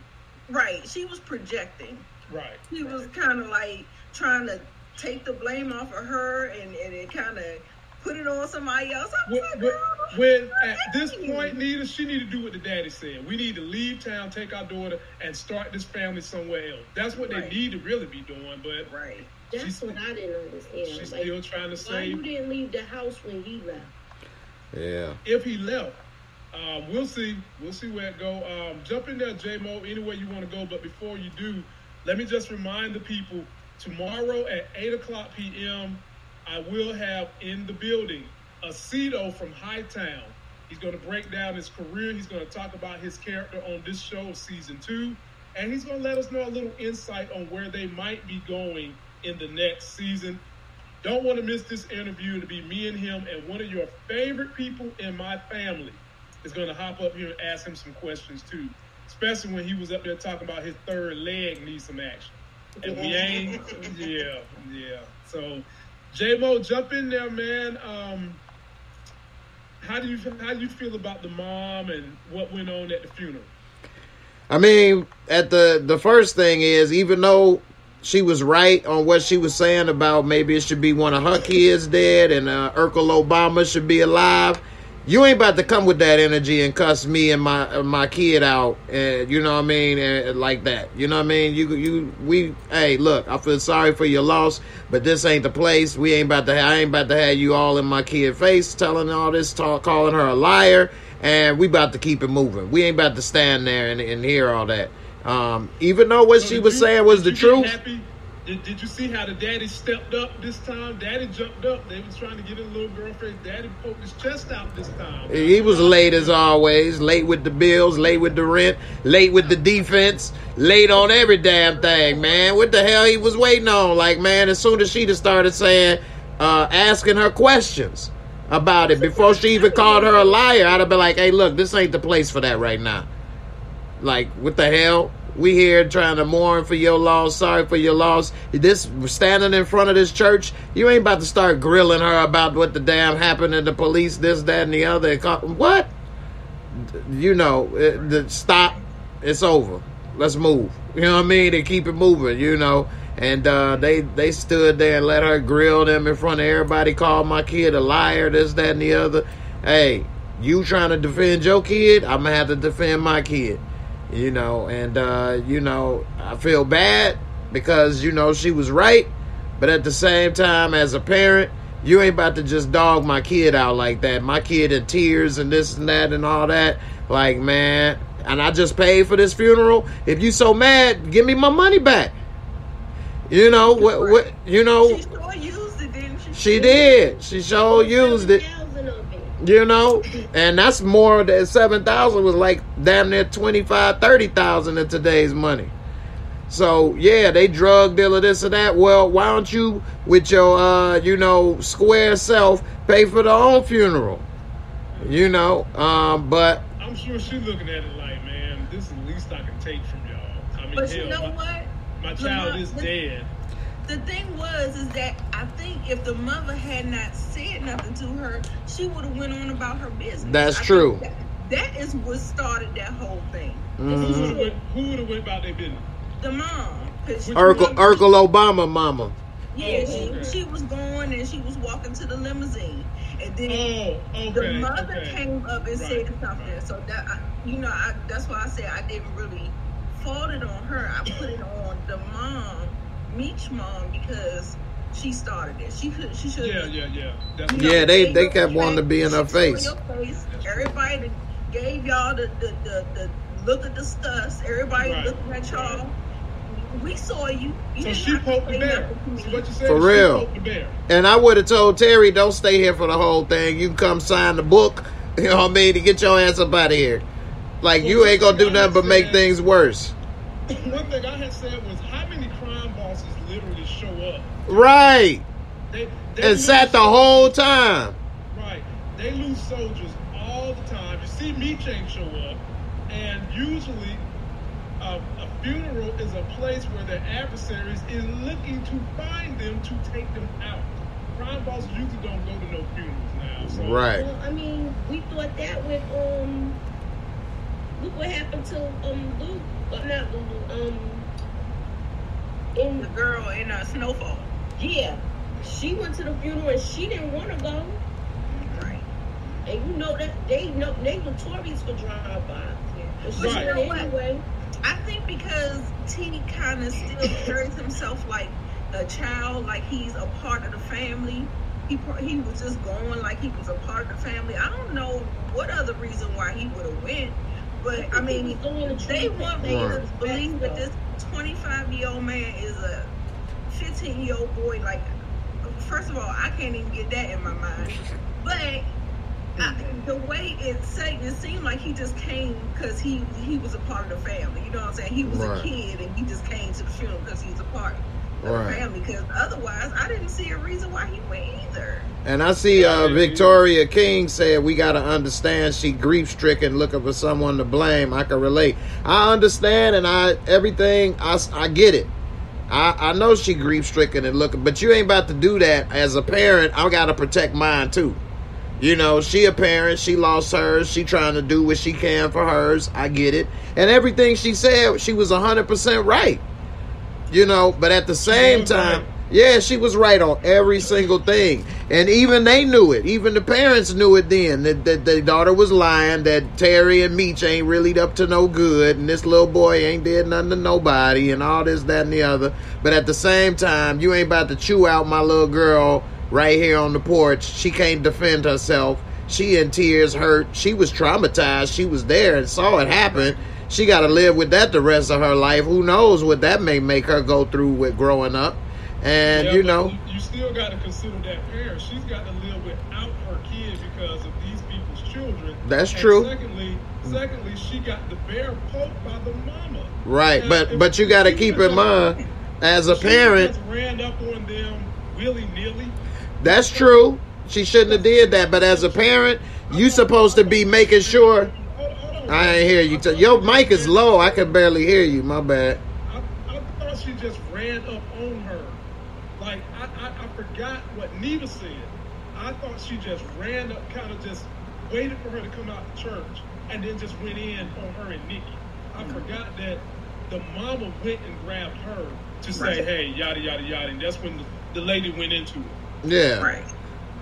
Right. She was projecting. Right. She was kind of like trying to take the blame off of her and it kind of put it on somebody else. I was like, girl. When at this point, she need to do what the daddy said. We need to leave town, take our daughter, and start this family somewhere else. That's what they need to really be doing. But that's what I didn't understand. She's like, still trying to save. Why you didn't leave the house when he left? Yeah. If he left, we'll see. We'll see where it go. Jump in there, J-Mo, any way you want to go. But before you do, let me just remind the people, tomorrow at 8 o'clock p.m., I will have in the building Aceto from Hightown. He's going to break down his career. He's going to talk about his character on this show, Season 2. And he's going to let us know a little insight on where they might be going in the next season. Don't want to miss this interview. To be me and him, and one of your favorite people in my family is going to hop up here and ask him some questions too, especially when he was up there talking about his third leg needs some action. And we ain't, So, J-Mo, jump in there, man. How do you feel about the mom and what went on at the funeral? I mean, at the first thing is, even though she was right on what she was saying about maybe it should be one of her kids dead and Urkel Obama should be alive, you ain't about to come with that energy and cuss me and my kid out, and you know what I mean, and like that. You know what I mean? Hey, look, I feel sorry for your loss, but this ain't the place. I ain't about to have you all in my kid face telling all this talk, calling her a liar, and we about to keep it moving. We ain't about to stand there and hear all that. Even though what she was saying was the truth. Did you see how the daddy stepped up this time? Daddy jumped up. They was trying to get his little girlfriend. Daddy poked his chest out this time. He was late as always. Late with the bills. Late with the rent. Late with the defense. Late on every damn thing, man. What the hell he was waiting on? Like, man, as soon as she just started saying, asking her questions about it, before she even called her a liar, I'd have been like, hey, look, this ain't the place for that right now. Like, what the hell? We here trying to mourn for your loss. Sorry for your loss. This standing in front of this church, you ain't about to start grilling her about what the damn happened and the police, this, that, and the other. What? You know, stop. It's over. Let's move. You know what I mean? They keep it moving, you know. And they stood there and let her grill them in front of everybody, call my kid a liar, this, that, and the other. Hey, you trying to defend your kid? I'm going to have to defend my kid. You know, and, you know, I feel bad because, you know, she was right. But at the same time, as a parent, you ain't about to just dog my kid out like that. My kid in tears and this and that and all that. Like, man, and I just paid for this funeral. If you so mad, give me my money back. You know, what you know. She sure used it, didn't she? She did. She sure used it. You know, and that's more than 7,000 was like damn near 25, 30,000 in today's money. So yeah, they drug dealer this and that. Well, why don't you with your you know, square self pay for their own funeral? You know, but I'm sure she's looking at it like, man, this is the least I can take from y'all. I mean, but hell, you know what? My child is dead. The thing was, is that I think if the mother had not said nothing to her, she would have went on about her business. That's true. That is what started that whole thing. Mm-hmm. Who would have went about their business? The mom. Urkel Obama mama. Yeah, she was going and she was walking to the limousine. And then the mother came up and said something. Right. So, that that's why I said I didn't really fault it on her. I put it on the mom. Meech mom, because she started it. She should. Yeah. Definitely. Yeah, they kept wanting to be in her face. Everybody gave y'all the look at the stuff. Everybody looking at y'all. We saw you. So she poked the bear. For real. And I would have told Terry, don't stay here for the whole thing. You can come sign the book. You know what I mean? To get your ass up out of here. Like, you ain't going to do nothing but make things worse. One thing I had said was, how many crime bosses literally show up? Right. They and sat the whole time. Right. They lose soldiers all the time. You see Meech ain't show up. And usually a funeral is a place where their adversaries is looking to find them to take them out. Crime bosses usually don't go to no funerals now. So. Right. Well, I mean, we thought that with look what happened to Luke. Not Lulu, in the girl in Snowfall. Yeah, she went to the funeral and she didn't want to go. Right. And you know that they notorious for drive-bys. But you know what? Anyway, I think because Tini kind of still carries himself like a child, like he's a part of the family. He was just going like he was a part of the family. I don't know what other reason why he would have went. But, I mean, they want me to believe that this 25-year-old man is a 15-year-old boy. Like, first of all, I can't even get that in my mind. But the way it seemed like he just came because he was a part of the family. You know what I'm saying? He was a kid, and he just came to the funeral because he was a part of the family. Because otherwise, I didn't see a reason why he went either. And I see Victoria King said, we got to understand she grief-stricken, looking for someone to blame. I can relate. I understand, and I get it. I know she grief-stricken and looking, but you ain't about to do that as a parent. I got to protect mine, too. You know, she a parent, she lost hers, she trying to do what she can for hers, I get it. And everything she said, she was 100% right. You know, but at the same time, yeah, she was right on every single thing. And even they knew it. Even the parents knew it then, that their daughter was lying, that Terry and Meech ain't really up to no good, and this little boy ain't did nothing to nobody, and all this, that, and the other. But at the same time, you ain't about to chew out my little girl right here on the porch. She can't defend herself. She in tears, hurt. She was traumatized. She was there and saw it happen. She got to live with that the rest of her life. Who knows what that may make her go through with growing up. And, yeah, you know, you still got to consider that parent. She's got to live without her kid because of these people's children. That's true. Secondly, she got the bear poked by the mama. Right. And but you got to keep in mind, as a parent, just ran up on them willy-nilly. That's true. She shouldn't have did that. But as a parent, you supposed to be making sure. I ain't hear you. Your mic is low. I can barely hear you. My bad. I thought she just ran up on her. Like, I forgot what Neva said. I thought she just ran up, kind of just waited for her to come out the church, and then just went in on her and Nikki. I forgot that the mama went and grabbed her to say, hey, yada, yada, yada. And that's when the lady went into it. Yeah. Right.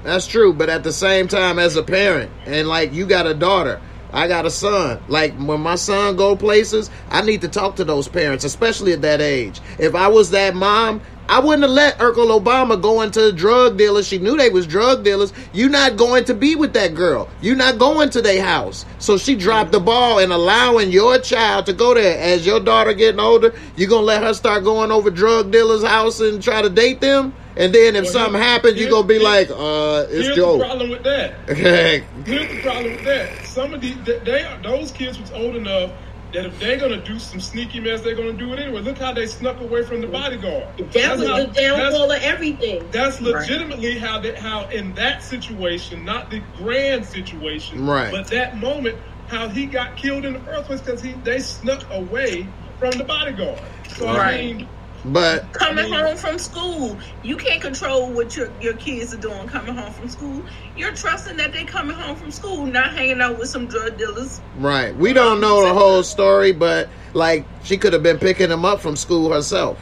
That's true. But at the same time, as a parent, and like, you got a daughter, I got a son. Like, when my son go places, I need to talk to those parents, especially at that age. If I was that mom, I wouldn't have let Urkel Obama go into drug dealers. She knew they was drug dealers. You're not going to be with that girl. You're not going to their house. So she dropped the ball and allowing your child to go there. As your daughter getting older, you're going to let her start going over drug dealers' house and try to date them? And then if something happens, you're going to be like, it's Joe. Here's the problem with that. Here's the problem with that. Some of these, those kids was old enough that if they're going to do some sneaky mess, they're going to do it anyway. Look how they snuck away from the bodyguard. That was the downfall of everything. That's legitimately how in that situation, not the grand situation, but that moment, how he got killed in the earthquake because they snuck away from the bodyguard. So, I mean... But coming home from school, you can't control what your kids are doing coming home from school. You're trusting that they coming home from school, not hanging out with some drug dealers. Right. We don't know the whole story, but like, she could have been picking them up from school herself.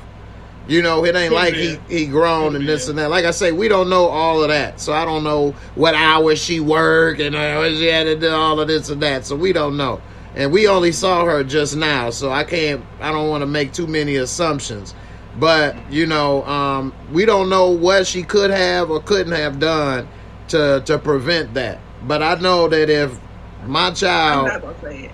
You know, it ain't like he grown and this and that. Like I say, we don't know all of that. So I don't know what hours she worked and she had to do all of this and that. So we don't know. And we only saw her just now. So I don't want to make too many assumptions. But, you know, we don't know what she could have or couldn't have done to prevent that. But I know that if my child... I'm not going to say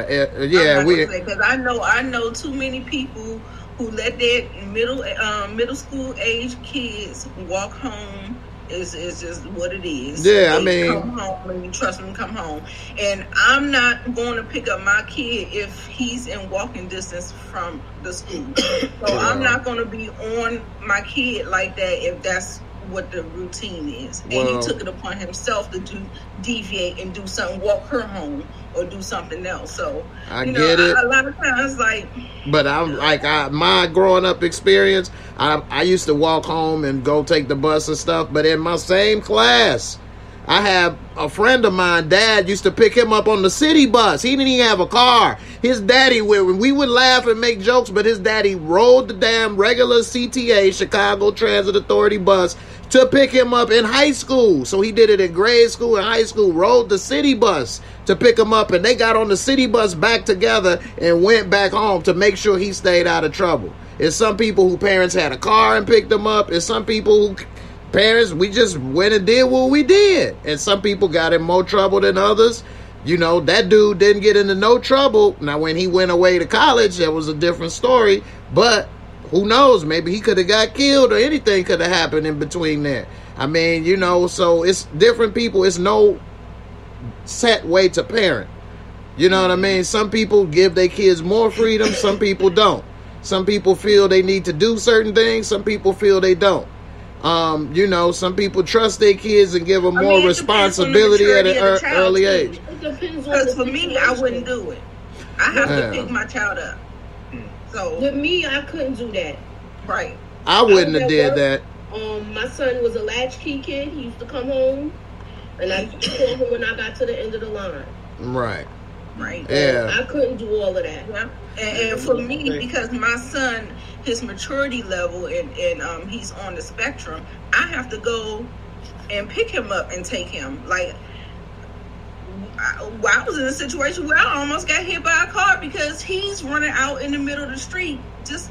it. Yeah, we... Because I know too many people who let their middle school age kids walk home. It's just what it is. Yeah, they come home and you trust them to come home. And I'm not going to pick up my kid if he's in walking distance from the school. So I'm not going to be on my kid like that if that's what the routine is. And he took it upon himself to deviate and do something, walk her home or do something else. So I get it. A lot of times, like, but I'm like, my growing up experience, I used to walk home and go take the bus and stuff. But in my same class, I have a friend of mine, dad used to pick him up on the city bus. He didn't even have a car. His daddy, we would laugh and make jokes, but his daddy rode the damn regular CTA, Chicago Transit Authority bus, to pick him up in high school. So he did it in grade school and high school, rode the city bus to pick him up, and they got on the city bus back together and went back home to make sure he stayed out of trouble. It's some people who parents had a car and picked them up. It's some people who... parents, we just went and did what we did. And some people got in more trouble than others. You know, that dude didn't get into no trouble. Now, when he went away to college, that was a different story. But who knows? Maybe he could have got killed or anything could have happened in between there. I mean, you know, so it's different people. It's no set way to parent. You know what I mean? Some people give their kids more freedom. Some people don't. Some people feel they need to do certain things. Some people feel they don't. You know, some people trust their kids and give them more responsibility at an early age. Because for me, I wouldn't do it. I have to pick my child up. So with me, I couldn't do that. Right. I wouldn't have did that. My son was a latchkey kid. He used to come home and I called him when I got to the end of the line. Right. Right. Yeah. I couldn't do all of that. And for me, because my son, his maturity level, and he's on the spectrum, I have to go and pick him up and take him. Like, I was in a situation where I almost got hit by a car because he's running out in the middle of the street, just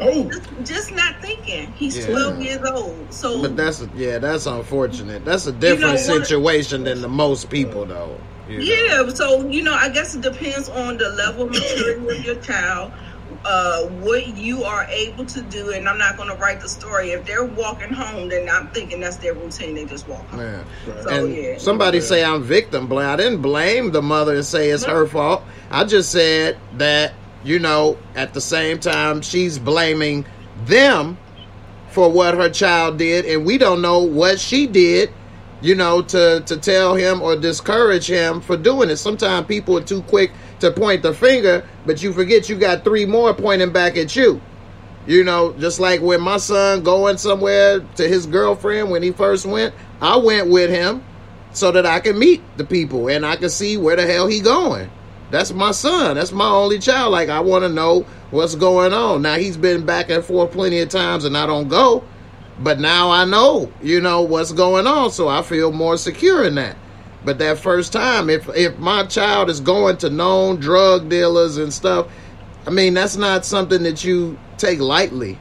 not thinking. He's 12 years old. So, but that's unfortunate. That's a different situation than the most people, though. Yeah, so, I guess it depends on the level of maturity of your child, what you are able to do, and I'm not going to write the story. If they're walking home, then I'm thinking that's their routine. They just walk home. Yeah. Right. So, somebody say I'm victim blame. I didn't blame the mother and say it's her fault. I just said that, at the same time, she's blaming them for what her child did, and we don't know what she did, to tell him or discourage him for doing it. Sometimes people are too quick to point the finger, but you forget you got three more pointing back at you. Just like when my son going somewhere to his girlfriend, when he first went, I went with him so that I could meet the people and I could see where the hell he going. That's my son. That's my only child. Like, I want to know what's going on. Now, he's been back and forth plenty of times and I don't go. But now I know, what's going on, so I feel more secure in that. But that first time, if my child is going to known drug dealers and stuff, I mean, that's not something that you take lightly,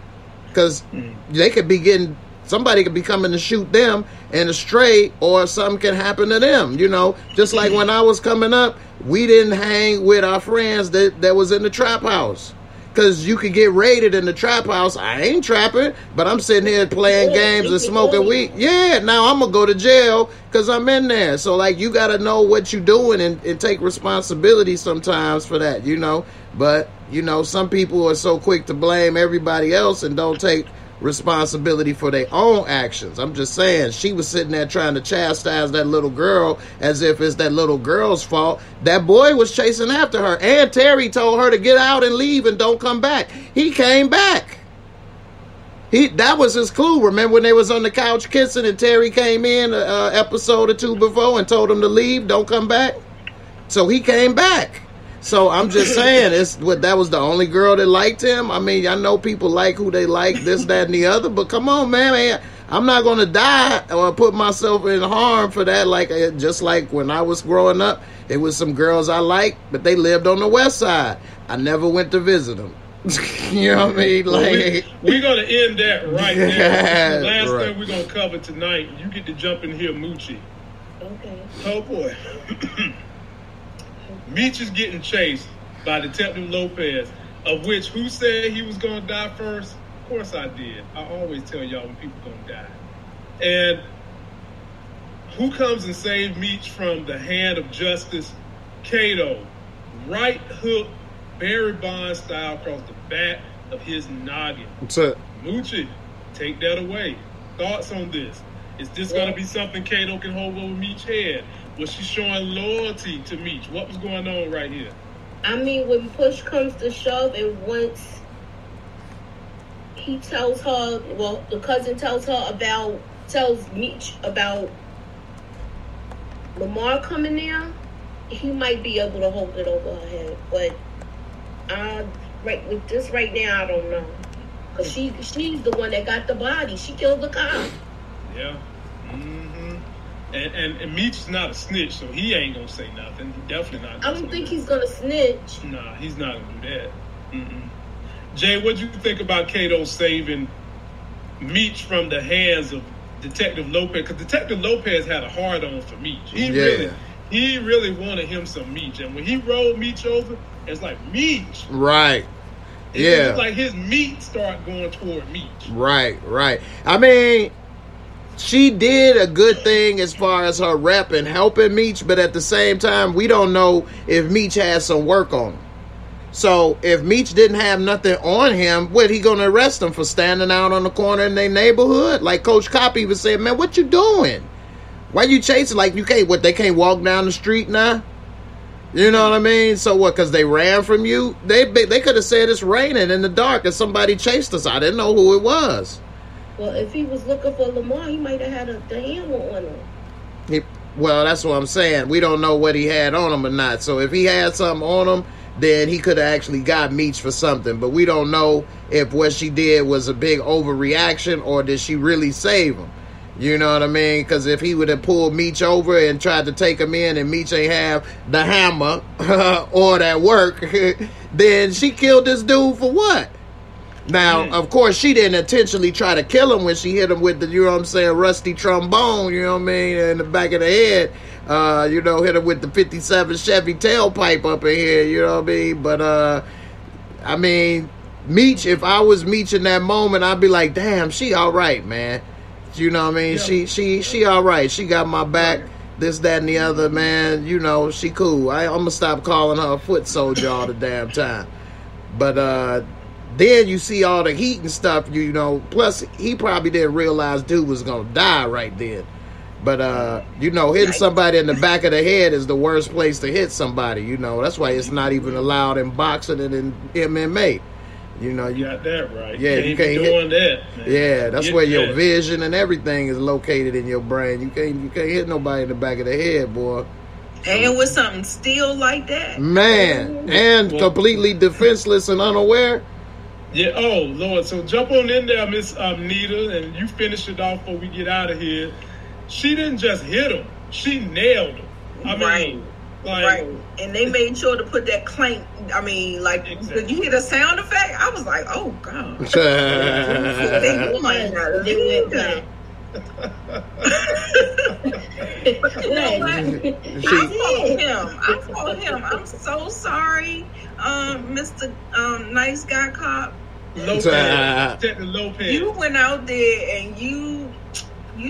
because they could be getting, somebody could be coming to shoot them and astray, or something can happen to them, Just like when I was coming up, we didn't hang with our friends that was in the trap house. Because you could get raided in the trap house. I ain't trapping, but I'm sitting here playing games and smoking weed. Yeah, now I'm going to go to jail because I'm in there. So, like, you got to know what you're doing and take responsibility sometimes for that, But, some people are so quick to blame everybody else and don't take responsibility for their own actions. I'm just saying, she was sitting there trying to chastise that little girl as if it's that little girl's fault. That boy was chasing after her, and Terry told her to get out and leave and don't come back. He came back. That was his clue. Remember when they was on the couch kissing and Terry came in an episode or two before and told him to leave, don't come back? So he came back. So I'm just saying, that was the only girl that liked him. I mean, I know people like who they like, this, that, and the other, but come on, man. I'm not going to die or put myself in harm for that. Like, just like when I was growing up, it was some girls I liked, but they lived on the west side. I never went to visit them. What I mean? Like, we're going to end that right now. Yes, the last thing we're going to cover tonight, you get to jump in here, Moochie. Okay. Oh, boy. Meech is getting chased by Detective Lopez, of which who said he was going to die first? Of course I did. I always tell y'all when people going to die. And who comes and saves Meech from the hand of justice? Kato. Right hook, Barry Bond style across the back of his noggin. What's up? Moochie, take that away. Thoughts on this? Is this going to be something Kato can hold over Meech's head? Was she showing loyalty to Meech? What was going on right here? I mean, when push comes to shove, and once he tells her, the cousin tells Meech about Lamar coming there, he might be able to hold it over her head. But with this right now, I don't know, because she's the one that got the body. She killed the cop. Yeah. And Meech is not a snitch, so he ain't gonna say nothing. He definitely not. I don't think he's gonna snitch. Nah, he's not gonna do that. Mm-mm. Jay, what'd you think about Kato saving Meech from the hands of Detective Lopez? Because Detective Lopez had a hard on for Meech. He really wanted him some Meech, and when he rolled Meech over, it's like Meech, right? It's like his meat start going toward Meech. Right. I mean, she did a good thing as far as her rep and helping Meech, but at the same time, we don't know if Meech has some work on him. So if Meech didn't have nothing on him, what, he going to arrest him for standing out on the corner in their neighborhood? Like Coach Cop even said, man, what you doing? Why you chasing? Like, they can't walk down the street now? You know what I mean? So what, because they ran from you? They could have said it's raining in the dark and somebody chased us. I didn't know who it was. Well, if he was looking for Lamar, he might have had the handle on him. Yep. Well, that's what I'm saying. We don't know what he had on him or not. So if he had something on him, then he could have actually got Meech for something. But we don't know if what she did was a big overreaction or did she really save him. You know what I mean? Because if he would have pulled Meech over and tried to take him in and Meech ain't have the hammer or that work, then she killed this dude for what? Now, of course, she didn't intentionally try to kill him when she hit him with the, you know what I'm saying, rusty trombone, you know what I mean, in the back of the head. You know, hit him with the 57 Chevy tailpipe up in here, you know what I mean? But, I mean, Meech, if I was Meech in that moment, I'd be like, damn, she all right, man. You know what I mean? Yeah. She all right. She got my back, this, that, and the other, man. You know, she cool. I'm going to stop calling her a foot soldier all the damn time. But, then you see all the heat and stuff, you know. Plus, he probably didn't realize dude was going to die right then. But, you know, hitting somebody in the back of the head is the worst place to hit somebody, you know. That's why it's not even allowed in boxing and in MMA. You know, you got that right. Yeah, you can't hit that, man. Yeah, that's where your vision and everything is located in your brain. You can't hit nobody in the back of the head, boy. And with something steel like that, man, and completely defenseless and unaware. Yeah, oh, Lord. So jump on in there, Miss Nita, and you finish it off before we get out of here. She didn't just hit him. She nailed him. I mean, right. And they made sure to put that clank. I mean, like, did you hear the sound effect? I was like, oh, God. But you know what? I told him. I'm so sorry, Mr. Nice Guy Cop. Lopez. You went out there and you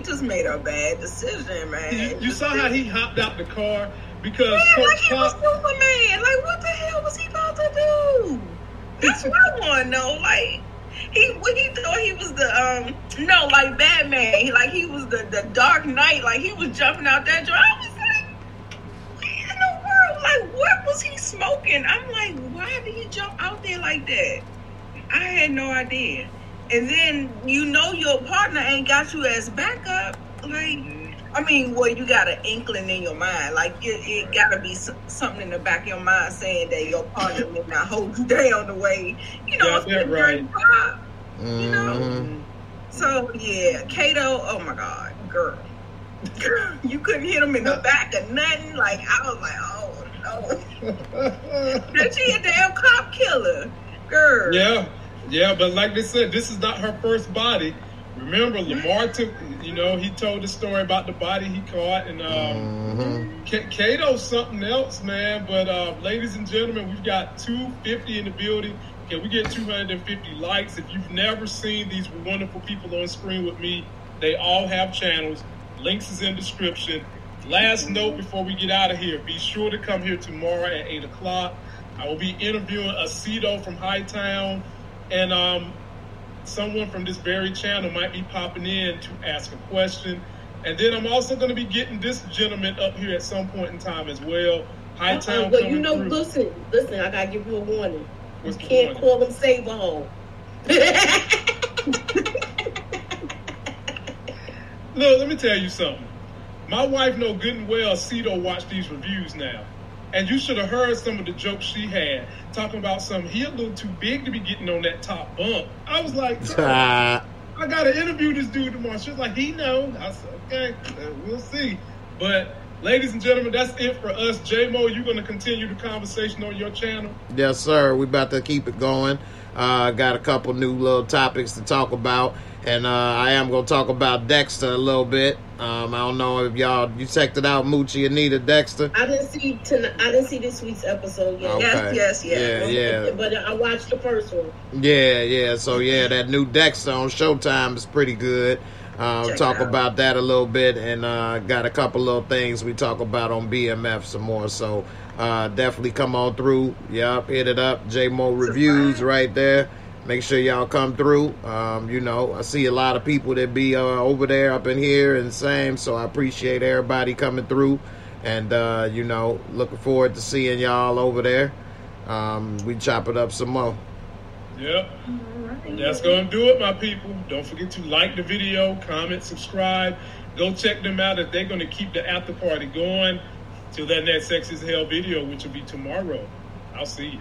just made a bad decision, man. You saw how he hopped out the car because Coach Cop was Superman. Like, what the hell was he about to do? That's what I want to know. Like, he thought he was the like Batman. He was the Dark Knight. Like, he was jumping out that door. I was like, what in the world? Like, what was he smoking? I'm like, why did he jump out there like that? I had no idea. And then, you know, your partner ain't got you as backup. Like, I mean, well, you got an inkling in your mind. Like, it got to be something in the back of your mind saying that your partner may not hold you down the way, you know, it's right. Pop, you know? So, yeah, Kato, oh, my God, girl. You couldn't hit him in the back or nothing. Like, I was like, oh, no. Now, she a damn cop killer, girl. Yeah, but like they said, this is not her first body. Remember, Lamar took, you know, he told the story about the body he caught, and Kato's something else, man. But ladies and gentlemen, we've got 250 in the building. Can we get 250 likes? If you've never seen these wonderful people on screen with me, they all have channels. Links is in description. Last note before we get out of here, be sure to come here tomorrow at 8 o'clock. I will be interviewing Aceto from Hightown, and someone from this very channel might be popping in to ask a question. And then I'm also going to be getting this gentleman up here at some point in time as well. Hightown coming through. You know, listen, I got to give you a warning. What's you can't call them Save a Home. Look, let me tell you something. My wife know good and well Cito watched these reviews now. And you should have heard some of the jokes she had, talking about something, he a little too big to be getting on that top bump. I was like, I got to interview this dude tomorrow. She was like, he know. I said, okay, we'll see. But, ladies and gentlemen, that's it for us. J-Mo, you're going to continue the conversation on your channel? Yes, sir. We're about to keep it going. Got a couple new little topics to talk about. And I am going to talk about Dexter a little bit. I don't know if you checked it out, Moochie, Anita, Dexter. I didn't see this week's episode yet. Okay. Yes. Yeah. But I watched the first one. Yeah. So, yeah, that new Dexter on Showtime is pretty good. Talk about that a little bit. And got a couple little things we talk about on BMF some more. So, definitely come on through. Yep, hit it up. J-Mo Reviews right there. Make sure y'all come through. You know, I see a lot of people that be over there, up in here, and the same. So I appreciate everybody coming through. And, you know, looking forward to seeing y'all over there. We chop it up some more. Yep. Right. That's going to do it, my people. Don't forget to like the video, comment, subscribe. Go check them out if they're going to keep the after party going till that next Sex is Hell video, which will be tomorrow. I'll see you.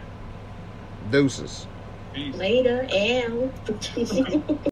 Deuces. Peace. Later. Ow.